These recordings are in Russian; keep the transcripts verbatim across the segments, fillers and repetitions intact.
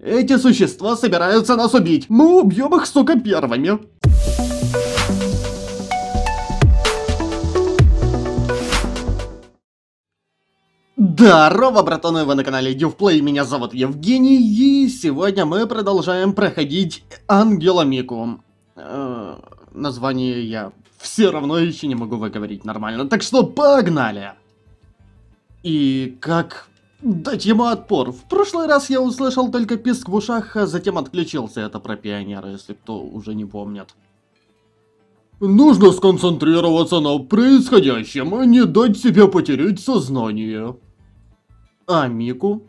Эти существа собираются нас убить. Мы убьем их, сука, первыми. Здарова, братаны, вы на канале DivPlay, меня зовут Евгений, и сегодня мы продолжаем проходить Ангеломику. Э, название я все равно еще не могу выговорить нормально, так что погнали! И как дать ему отпор? В прошлый раз я услышал только писк в ушах, а затем отключился. Это про пионера, если кто уже не помнит. Нужно сконцентрироваться на происходящем и не дать себе потерять сознание. А Мику?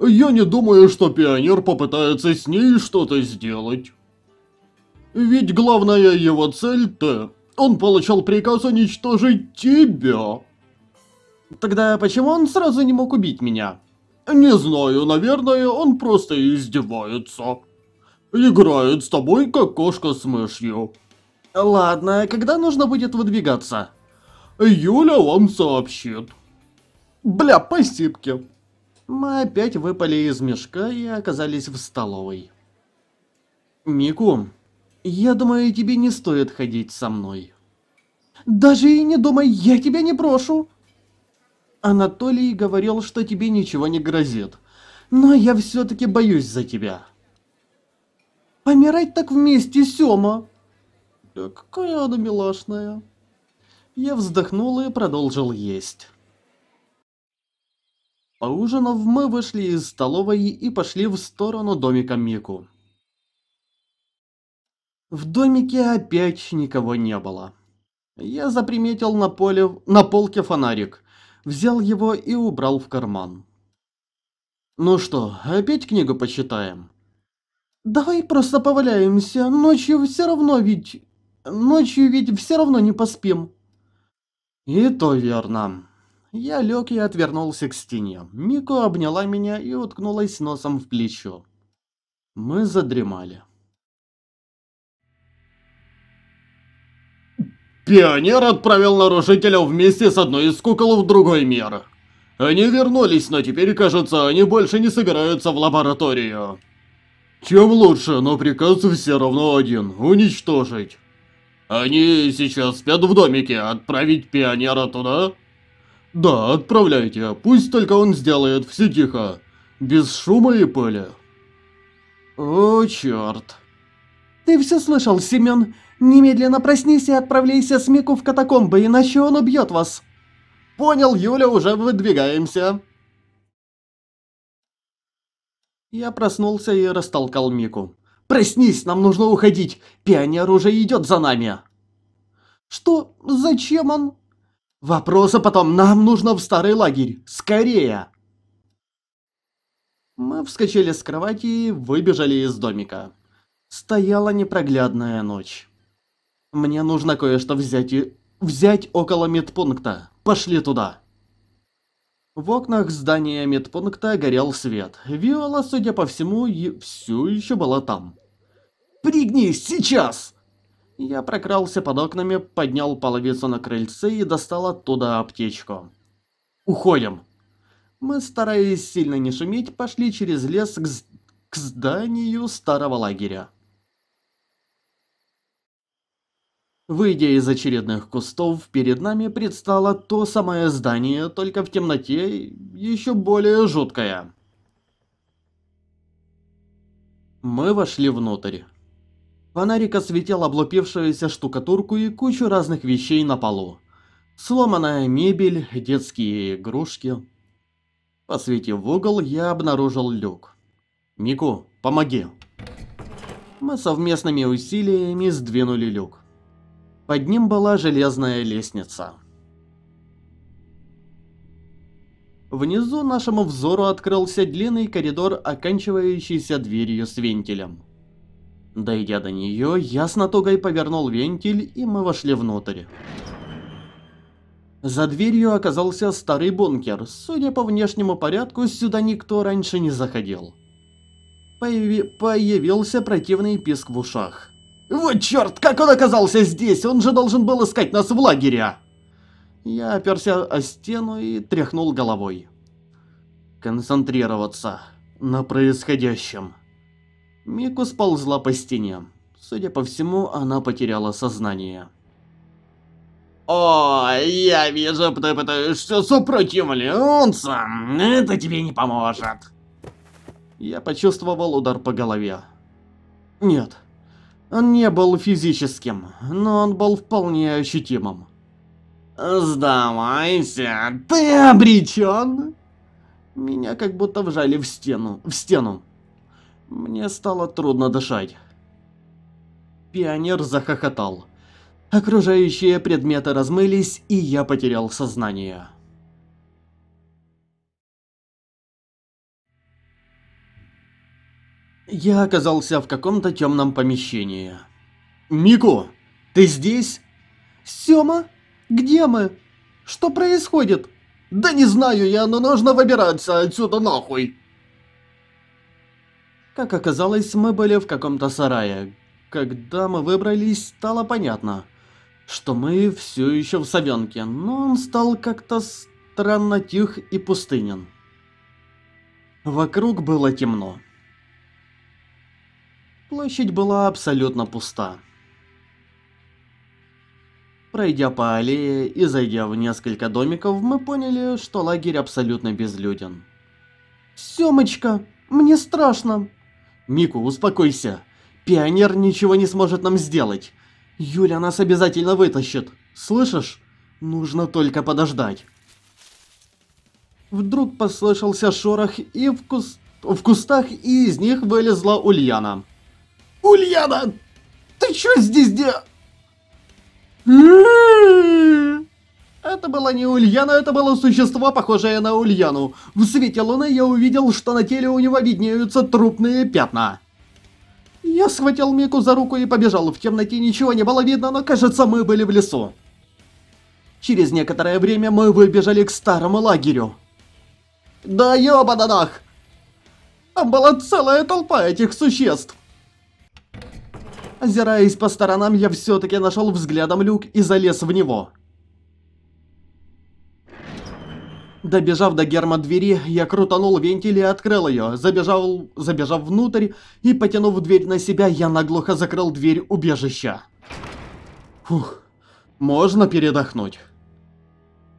Я не думаю, что пионер попытается с ней что-то сделать. Ведь главная его цель-то... Он получал приказ уничтожить тебя. Тогда почему он сразу не мог убить меня? Не знаю, наверное, он просто издевается. Играет с тобой, как кошка с мышью. Ладно, когда нужно будет выдвигаться? Юля вам сообщит. Бля, по сипке. Мы опять выпали из мешка и оказались в столовой. Мику, я думаю, тебе не стоит ходить со мной. Даже и не думай, я тебя не прошу. Анатолий говорил, что тебе ничего не грозит. Но я все-таки боюсь за тебя. Помирать так вместе, Сёма. Какая она милашная. Я вздохнул и продолжил есть. Поужинав, мы вышли из столовой и пошли в сторону домика Мику. В домике опять никого не было. Я заприметил на, поле, на полке фонарик, взял его и убрал в карман. Ну что, опять книгу почитаем? Давай просто поваляемся, ночью все равно ведь... Ночью ведь все равно не поспим. И то верно. Я лег и отвернулся к стене. Мико обняла меня и уткнулась носом в плечо. Мы задремали. Пионер отправил нарушителя вместе с одной из кукол в другой мир. Они вернулись, но теперь, кажется, они больше не собираются в лабораторию. Чем лучше, но приказ все равно один – уничтожить. Они сейчас спят в домике, отправить пионера туда? Да, отправляйте, пусть только он сделает все тихо, без шума и пыли. О, черт. Ты все слышал, Семен? Немедленно проснись и отправляйся с Мику в катакомбы, иначе он убьет вас. Понял, Юля, уже выдвигаемся. Я проснулся и растолкал Мику. Проснись, нам нужно уходить. Пионер уже идет за нами. Что? Зачем он? Вопросы потом. Нам нужно в старый лагерь. Скорее. Мы вскочили с кровати и выбежали из домика. Стояла непроглядная ночь. Мне нужно кое-что взять и... Взять около медпункта. Пошли туда. В окнах здания медпункта горел свет. Виола, судя по всему, и все еще была там. «Пригнись, сейчас!» Я прокрался под окнами, поднял половицу на крыльце и достал оттуда аптечку. «Уходим!» Мы, стараясь сильно не шуметь, пошли через лес к, к зданию старого лагеря. Выйдя из очередных кустов, перед нами предстало то самое здание, только в темноте, еще более жуткое. Мы вошли внутрь. Фонарик осветил облупившуюся штукатурку и кучу разных вещей на полу. Сломанная мебель, детские игрушки. Посветив в угол, я обнаружил люк. «Мику, помоги!» Мы совместными усилиями сдвинули люк. Под ним была железная лестница. Внизу нашему взору открылся длинный коридор, оканчивающийся дверью с вентилем. Дойдя до нее, я с натугой повернул вентиль, и мы вошли внутрь. За дверью оказался старый бункер. Судя по внешнему порядку, сюда никто раньше не заходил. Появи... Появился противный писк в ушах. Вот черт, как он оказался здесь? Он же должен был искать нас в лагере. Я оперся о стену и тряхнул головой. Концентрироваться. на происходящем. Мику сползла по стене. Судя по всему, она потеряла сознание. О, я вижу, ты пытаешься сопротивляться. Это тебе не поможет. Я почувствовал удар по голове. Нет, он не был физическим, но он был вполне ощутимым. Сдавайся, ты обречен. Меня как будто вжали в стену, в стену. Мне стало трудно дышать. Пионер захохотал. Окружающие предметы размылись, и я потерял сознание. Я оказался в каком-то темном помещении. Мику, ты здесь? Сёма, где мы? Что происходит? Да не знаю я, но нужно выбираться отсюда нахуй. Как оказалось, мы были в каком-то сарае. Когда мы выбрались, стало понятно, что мы все еще в совенке, но он стал как-то странно тих и пустынен. Вокруг было темно. Площадь была абсолютно пуста. Пройдя по аллее и зайдя в несколько домиков, мы поняли, что лагерь абсолютно безлюден. Сёмочка, мне страшно. Мику, успокойся. Пионер ничего не сможет нам сделать. Юля нас обязательно вытащит. Слышишь? Нужно только подождать. Вдруг послышался шорох и в, куст... в кустах, и из них вылезла Ульяна. Ульяна! Ты чё здесь делаешь? Это была не Ульяна, это было существо, похожее на Ульяну. В свете луны я увидел, что на теле у него виднеются трупные пятна. Я схватил Мику за руку и побежал. В темноте ничего не было видно, но, кажется, мы были в лесу. Через некоторое время мы выбежали к старому лагерю. Да ёбаданах! Там была целая толпа этих существ. Озираясь по сторонам, я все-таки нашел взглядом люк и залез в него. Добежав до гермодвери, я крутанул вентиль и открыл ее. Забежал, забежав внутрь и потянув дверь на себя, я наглухо закрыл дверь убежища. Фух, можно передохнуть.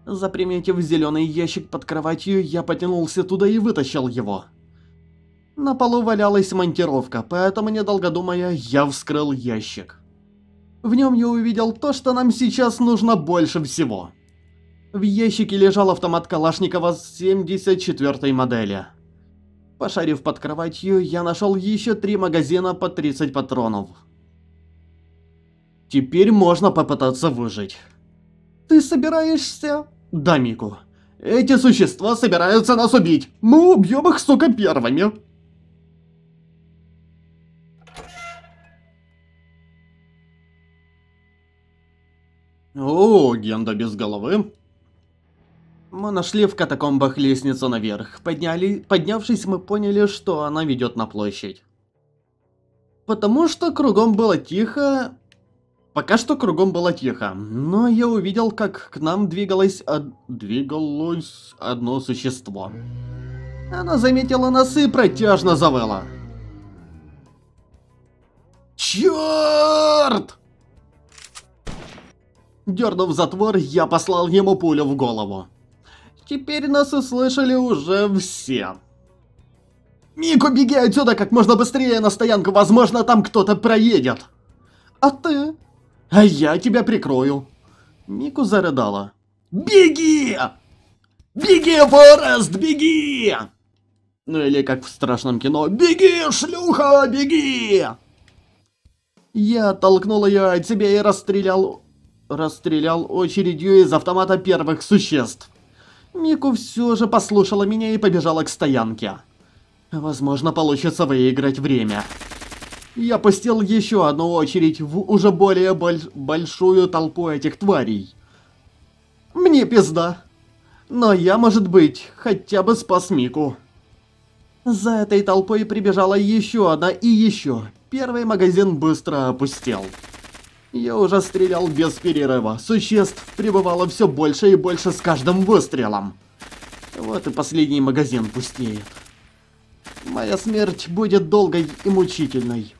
Заприметив зеленый ящик под кроватью, я потянулся туда и вытащил его. На полу валялась монтировка, поэтому, недолго думая, я вскрыл ящик. В нем я увидел то, что нам сейчас нужно больше всего. В ящике лежал автомат Калашникова семьдесят четвёртой модели. Пошарив под кроватью, я нашел еще три магазина по тридцать патронов. Теперь можно попытаться выжить. Ты собираешься? Да, Мику. Эти существа собираются нас убить. Мы убьем их, сука, первыми. О, генда без головы. Мы нашли в катакомбах лестницу наверх. Подняли... Поднявшись, мы поняли, что она ведет на площадь. Потому что кругом было тихо... Пока что кругом было тихо. Но я увидел, как к нам двигалось... Од... Двигалось одно существо. Она заметила нас и протяжно завыла. Чёрт! Дернув затвор, я послал ему пулю в голову. Теперь нас услышали уже все. Мику, беги отсюда как можно быстрее на стоянку, возможно, там кто-то проедет. А ты? А я тебя прикрою. Мику зарыдала. Беги! Беги, Форест, беги! Ну или как в страшном кино. Беги, шлюха, беги! Я оттолкнул ее от себя и расстрелял... Расстрелял очередью из автомата первых существ. Мику все же послушала меня и побежала к стоянке. Возможно, получится выиграть время. Я пустил еще одну очередь в уже более больш- большую толпу этих тварей. Мне пизда. Но я, может быть, хотя бы спас Мику. За этой толпой прибежала еще одна и еще. Первый магазин быстро опустел. Я уже стрелял без перерыва. Существ прибывало все больше и больше с каждым выстрелом. Вот и последний магазин пустеет. Моя смерть будет долгой и мучительной.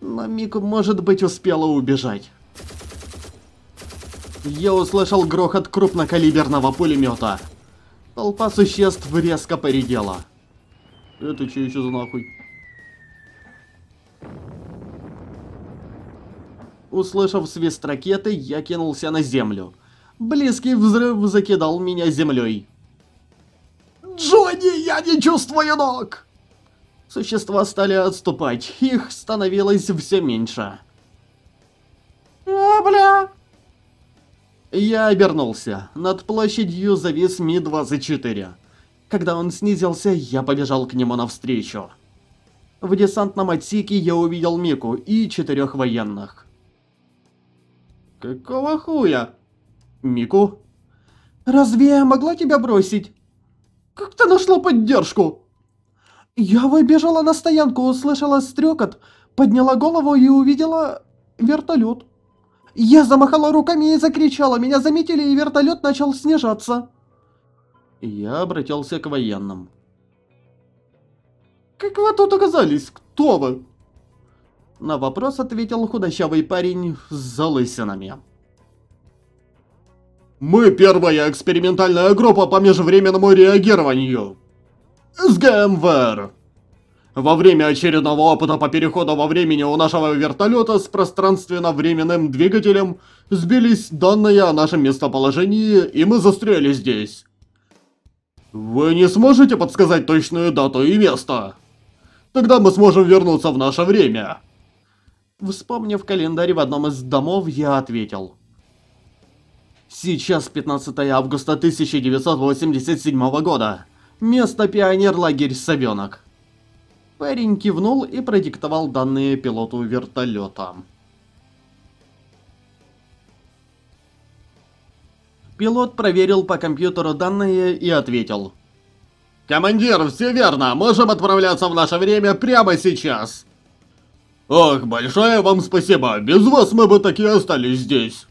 Но Мику, может быть, успела убежать. Я услышал грохот крупнокалиберного пулемета. Толпа существ резко поредела. Это что еще за нахуй? Услышав свист ракеты, я кинулся на землю. Близкий взрыв закидал меня землей. Джонни, я не чувствую ног! Существа стали отступать, их становилось все меньше. А, бля! Я обернулся. Над площадью завис Ми двадцать четыре. Когда он снизился, я побежал к нему навстречу. В десантном отсеке я увидел Мику и четырех военных. Какого хуя? Мику? Разве я могла тебя бросить? Как ты нашла поддержку? Я выбежала на стоянку, услышала стрекот, подняла голову и увидела вертолет. Я замахала руками и закричала, меня заметили, и вертолет начал снижаться. Я обратился к военным. Как вы тут оказались? Кто вы? На вопрос ответил худощавый парень с залысинами. Мы первая экспериментальная группа по межвременному реагированию с гэ эм вэ эр. Во время очередного опыта по переходу во времени у нашего вертолета с пространственно-временным двигателем сбились данные о нашем местоположении, и мы застряли здесь. Вы не сможете подсказать точную дату и место? Тогда мы сможем вернуться в наше время. Вспомнив календарь в одном из домов, я ответил. Сейчас пятнадцатое августа тысяча девятьсот восемьдесят седьмого года. Место пионер-лагерь Совенок. Парень кивнул и продиктовал данные пилоту вертолета. Пилот проверил по компьютеру данные и ответил. Командир, все верно, можем отправляться в наше время прямо сейчас. Ох, большое вам спасибо, без вас мы бы так и остались здесь.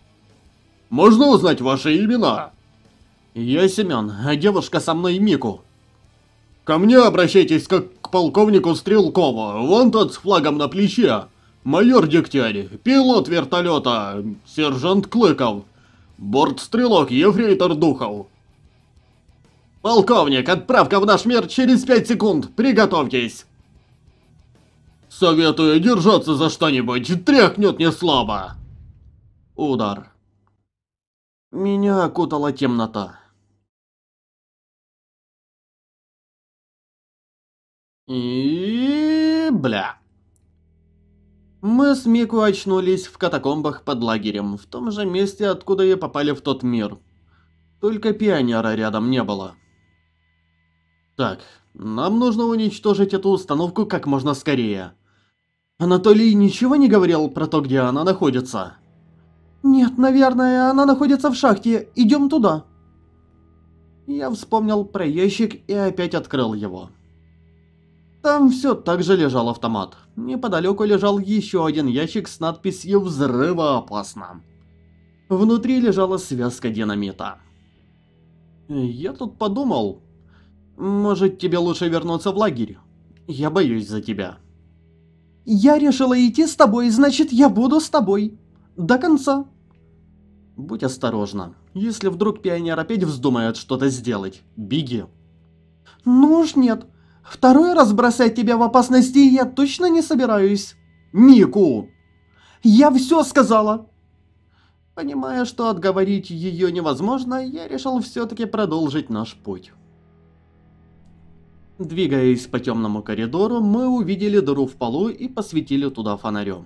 Можно узнать ваши имена? Я Семен, а девушка со мной Мику. Ко мне обращайтесь как к полковнику Стрелкову, вон тот с флагом на плече. Майор Дегтярь, пилот вертолета, сержант Клыков, бортстрелок ефрейтор Духов. Полковник, отправка в наш мир через пять секунд, приготовьтесь. Советую держаться за что-нибудь, тряхнет не слабо. Удар. Меня окутала темнота. И бля. Мы с Мику очнулись в катакомбах под лагерем, в том же месте, откуда и попали в тот мир. Только пионера рядом не было. Так, нам нужно уничтожить эту установку как можно скорее. Анатолий ничего не говорил про то, где она находится. Нет, наверное, она находится в шахте. Идем туда. Я вспомнил про ящик и опять открыл его. Там все так же лежал автомат. Неподалеку лежал еще один ящик с надписью «Взрывоопасно». Внутри лежала связка динамита. Я тут подумал, может, тебе лучше вернуться в лагерь? Я боюсь за тебя. Я решила идти с тобой, значит, я буду с тобой. До конца. Будь осторожна. Если вдруг пионер опять вздумает что-то сделать, беги. Ну уж нет. Второй раз бросать тебя в опасности я точно не собираюсь. Мику! Я все сказала! Понимая, что отговорить ее невозможно, я решил все-таки продолжить наш путь. Двигаясь по темному коридору, мы увидели дыру в полу и посветили туда фонарем.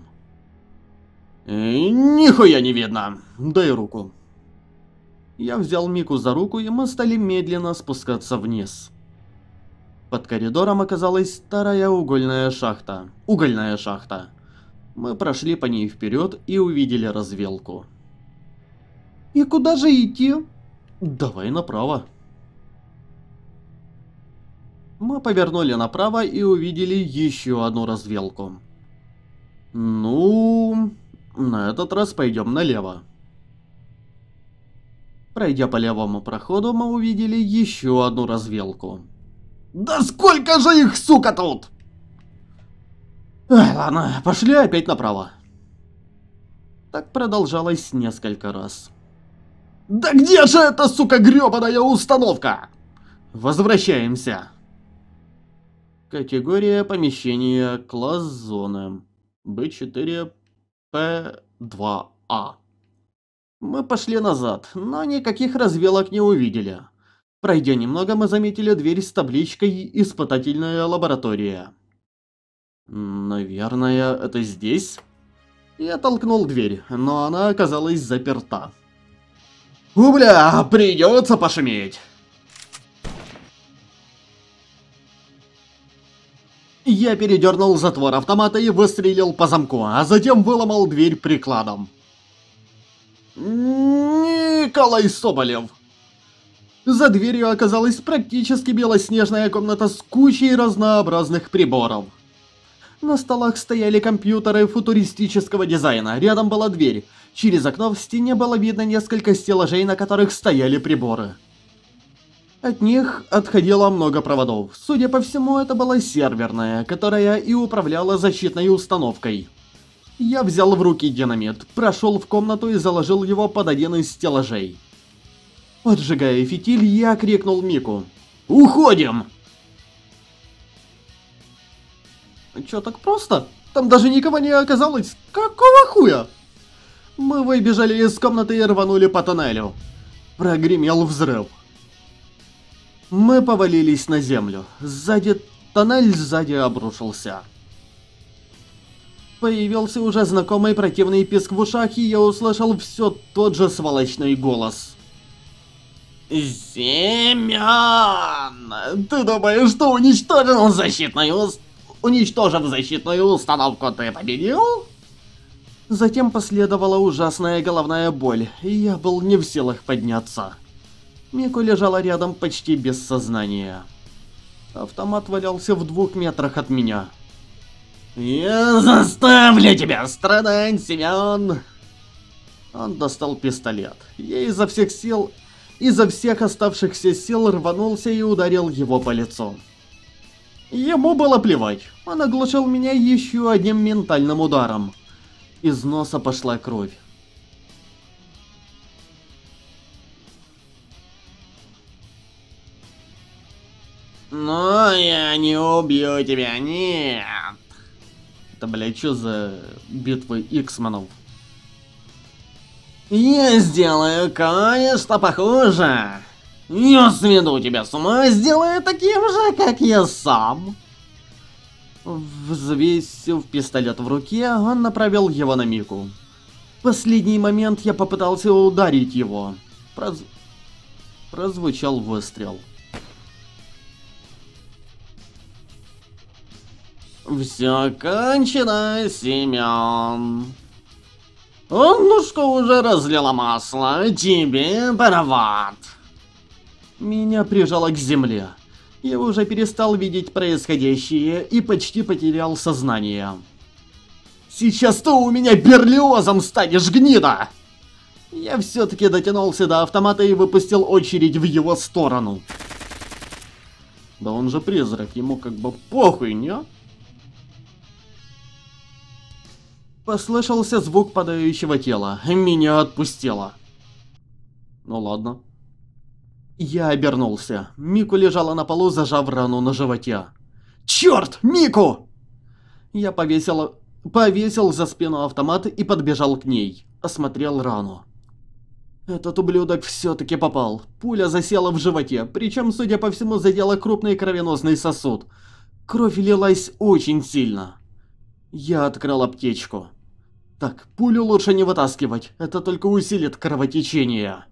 Нихуя не видно! Дай руку. Я взял Мику за руку, и мы стали медленно спускаться вниз. Под коридором оказалась старая угольная шахта. Угольная шахта. Мы прошли по ней вперед и увидели развилку. И куда же идти? Давай направо. Мы повернули направо и увидели еще одну развилку. Ну, на этот раз пойдем налево. Пройдя по левому проходу, мы увидели еще одну развилку. Да сколько же их, сука, тут! Эх, ладно, пошли опять направо. Так продолжалось несколько раз. Да где же эта, сука, грёбаная установка? Возвращаемся. Категория помещения, класс зоны. бэ четыре пэ два а. Мы пошли назад, но никаких развилок не увидели. Пройдя немного, мы заметили дверь с табличкой «Испытательная лаборатория». Наверное, это здесь? Я толкнул дверь, но она оказалась заперта. У, бля, придется пошуметь. Я передернул затвор автомата и выстрелил по замку, а затем выломал дверь прикладом. Николай Соболев. За дверью оказалась практически белоснежная комната с кучей разнообразных приборов. На столах стояли компьютеры футуристического дизайна, рядом была дверь. Через окно в стене было видно несколько стеллажей, на которых стояли приборы. От них отходило много проводов. Судя по всему, это была серверная, которая и управляла защитной установкой. Я взял в руки динамит, прошел в комнату и заложил его под один из стеллажей. Поджигая фитиль, я крикнул Мику. «Уходим!» Чё, так просто? Там даже никого не оказалось. Какого хуя? Мы выбежали из комнаты и рванули по тоннелю. Прогремел взрыв. Мы повалились на землю. Сзади тоннель сзади обрушился. Появился уже знакомый противный писк в ушах, и я услышал все тот же сволочный голос. Семен! Ты думаешь, что уничтожил защитную установку? Уничтожив защитную установку, ты победил? Затем последовала ужасная головная боль, и я был не в силах подняться. Мику лежала рядом почти без сознания. Автомат валялся в двух метрах от меня. Я заставлю тебя страдать, Семен! Он достал пистолет. Я изо всех сил, изо всех оставшихся сил рванулся и ударил его по лицу. Ему было плевать, он оглушил меня еще одним ментальным ударом. Из носа пошла кровь. Но я не убью тебя, нет. Это, блядь, что за битвы Иксманов? Я сделаю кое-что похуже. Я сведу тебя с ума, сделаю таким же, как я сам. Взвесив пистолет в руке, он направил его на Мику. В последний момент я попытался ударить его. Проз... Прозвучал выстрел. Все кончено, Семен. Ножка уже разлила масло, тебе пароват. Меня прижало к земле. Я уже перестал видеть происходящее и почти потерял сознание. Сейчас ты у меня берлиозом станешь, гнида! Я все-таки дотянулся до автомата и выпустил очередь в его сторону. Да он же призрак, ему как бы похуй, не? Послышался звук падающего тела. Меня отпустило. Ну ладно. Я обернулся. Мику лежала на полу, зажав рану на животе. Черт, Мику! Я повесил, повесил за спину автомат и подбежал к ней. Осмотрел рану. Этот ублюдок все-таки попал. Пуля засела в животе, причем, судя по всему, задела крупный кровеносный сосуд. Кровь лилась очень сильно. Я открыл аптечку. Так, пулю лучше не вытаскивать, это только усилит кровотечение.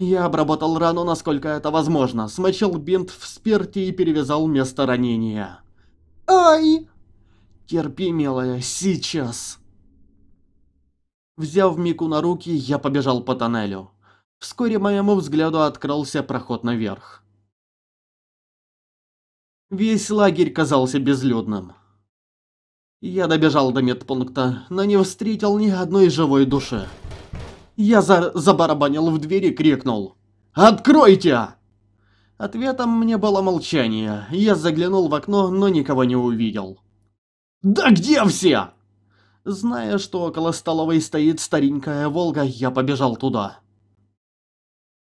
Я обработал рану, насколько это возможно, смочил бинт в спирте и перевязал место ранения. Ай! Терпи, милая, сейчас. Взяв Мику на руки, я побежал по тоннелю. Вскоре моему взгляду открылся проход наверх. Весь лагерь казался безлюдным. Я добежал до медпункта, но не встретил ни одной живой души. Я за... забарабанил в дверь и крикнул. «Откройте!» Ответом мне было молчание. Я заглянул в окно, но никого не увидел. «Да где все?» Зная, что около столовой стоит старенькая «Волга», я побежал туда.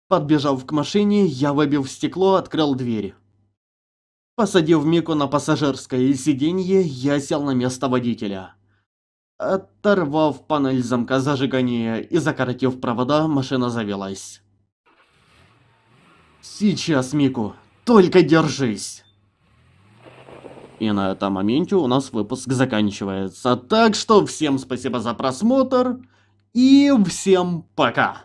Подбежав к машине, я, выбив стекло, открыл дверь. Посадив Мику на пассажирское сиденье, я сел на место водителя. Оторвав панель замка зажигания и закоротив провода, машина завелась. «Сейчас, Мику, только держись!» И на этом моменте у нас выпуск заканчивается. Так что всем спасибо за просмотр и всем пока!